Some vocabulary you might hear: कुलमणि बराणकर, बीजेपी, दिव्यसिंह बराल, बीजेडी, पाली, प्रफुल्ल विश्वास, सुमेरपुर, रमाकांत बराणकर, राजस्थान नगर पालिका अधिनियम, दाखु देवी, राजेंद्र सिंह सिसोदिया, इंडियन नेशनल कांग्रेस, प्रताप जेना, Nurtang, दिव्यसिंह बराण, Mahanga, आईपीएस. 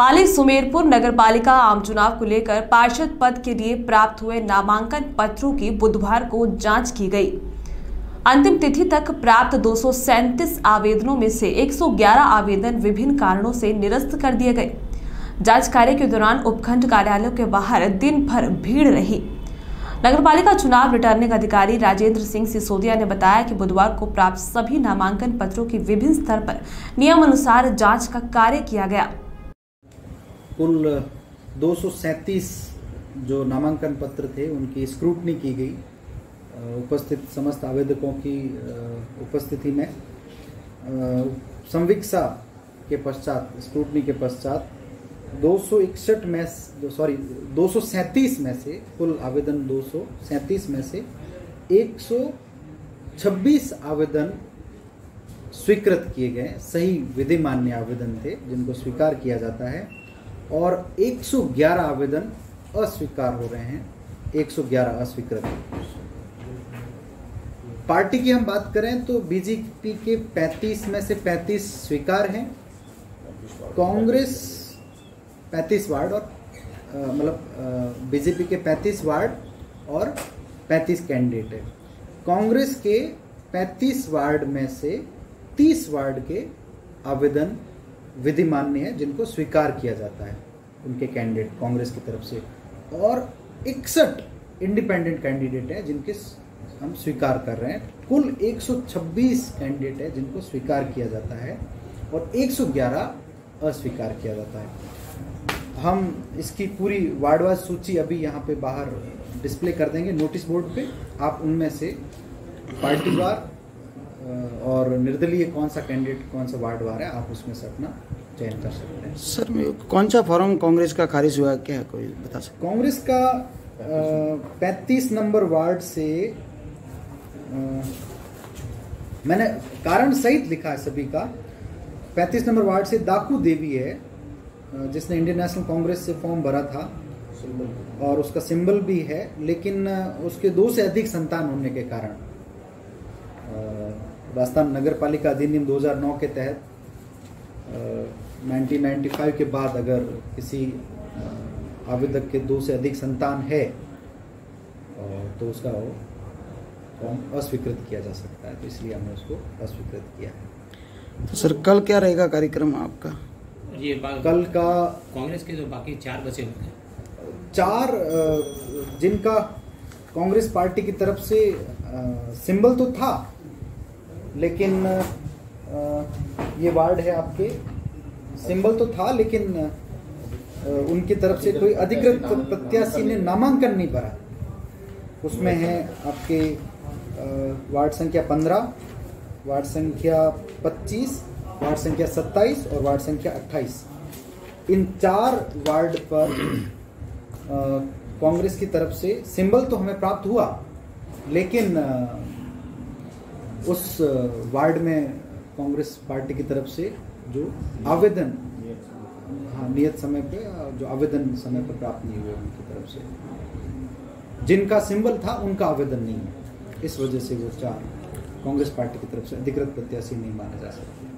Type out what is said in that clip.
पाली सुमेरपुर नगर पालिका आम चुनाव को लेकर पार्षद पद के लिए प्राप्त हुए नामांकन पत्रों की बुधवार को जांच की गई। अंतिम तिथि तक प्राप्त 237 आवेदनों में से 111 आवेदन विभिन्न कारणों से निरस्त कर दिए गए। जांच कार्य के दौरान उपखंड कार्यालयों के बाहर दिन भर भीड़ रही। नगरपालिका चुनाव रिटर्निंग अधिकारी राजेंद्र सिंह सिसोदिया ने बताया कि बुधवार को प्राप्त सभी नामांकन पत्रों की विभिन्न स्तर पर नियमानुसार जांच का कार्य किया गया। कुल 237 जो नामांकन पत्र थे उनकी स्क्रूटनी की गई। उपस्थित समस्त आवेदकों की उपस्थिति में संवीक्षा के पश्चात, स्क्रूटनी के पश्चात 261 में 237 में से कुल आवेदन 237 में से 126 आवेदन स्वीकृत किए गए। सही विधि मान्य आवेदन थे जिनको स्वीकार किया जाता है और 111 आवेदन अस्वीकार हो रहे हैं। 111 अस्वीकृत। पार्टी की हम बात करें तो बीजेपी के 35 में से 35 स्वीकार हैं। कांग्रेस 35 वार्ड और मतलब बीजेपी के 35 वार्ड और 35 कैंडिडेट है। कांग्रेस के 35 वार्ड में से 30 वार्ड के आवेदन विधि मान्य है, जिनको स्वीकार किया जाता है उनके कैंडिडेट कांग्रेस की तरफ से, और 61 इंडिपेंडेंट कैंडिडेट हैं जिनके हम स्वीकार कर रहे हैं। कुल 126 कैंडिडेट है जिनको स्वीकार किया जाता है और 111 अस्वीकार किया जाता है। हम इसकी पूरी वार्डवाइज सूची अभी यहाँ पे बाहर डिस्प्ले कर देंगे नोटिस बोर्ड पे। आप उनमें से पार्टीवार और निर्दलीय कौन सा कैंडिडेट कौन सा वार्डवार है, आप उसमें से अपना चयन कर सकते हैं। सर में कौन सा फॉर्म कांग्रेस का खारिज हुआ क्या कोई बता सकते? कांग्रेस का 35 नंबर वार्ड से मैंने कारण सहित लिखा है सभी का। 35 नंबर वार्ड से दाखु देवी है जिसने इंडियन नेशनल कांग्रेस से फॉर्म भरा था और उसका सिंबल भी है, लेकिन उसके 2 से अधिक संतान होने के कारण राजस्थान नगर पालिका अधिनियम 2009 के तहत 1995 के बाद अगर किसी आवेदक के 2 से अधिक संतान है तो उसका वो फॉर्म अस्वीकृत किया जा सकता है, तो इसलिए हमने उसको अस्वीकृत किया है। तो सर कल क्या रहेगा कार्यक्रम आपका? ये कल का कांग्रेस के जो बाकी 4 बचे हुए हैं, 4 जिनका कांग्रेस पार्टी की तरफ से सिंबल तो था, लेकिन ये वार्ड है आपके, सिंबल तो था लेकिन उनकी तरफ से कोई अधिकृत प्रत्याशी ने नामांकन नहीं भरा। उसमें है आपके वार्ड संख्या 15, वार्ड संख्या 25, वार्ड संख्या 27 और वार्ड संख्या 28। इन 4 वार्ड पर कांग्रेस की तरफ से सिंबल तो हमें प्राप्त हुआ, लेकिन उस वार्ड में कांग्रेस पार्टी की तरफ से जो आवेदन नियत समय पे जो आवेदन समय पर प्राप्त नहीं हुए उनकी तरफ से, जिनका सिंबल था उनका आवेदन नहीं है, इस वजह से वो 4 कांग्रेस पार्टी की तरफ से अधिकृत प्रत्याशी नहीं माने जा सकते।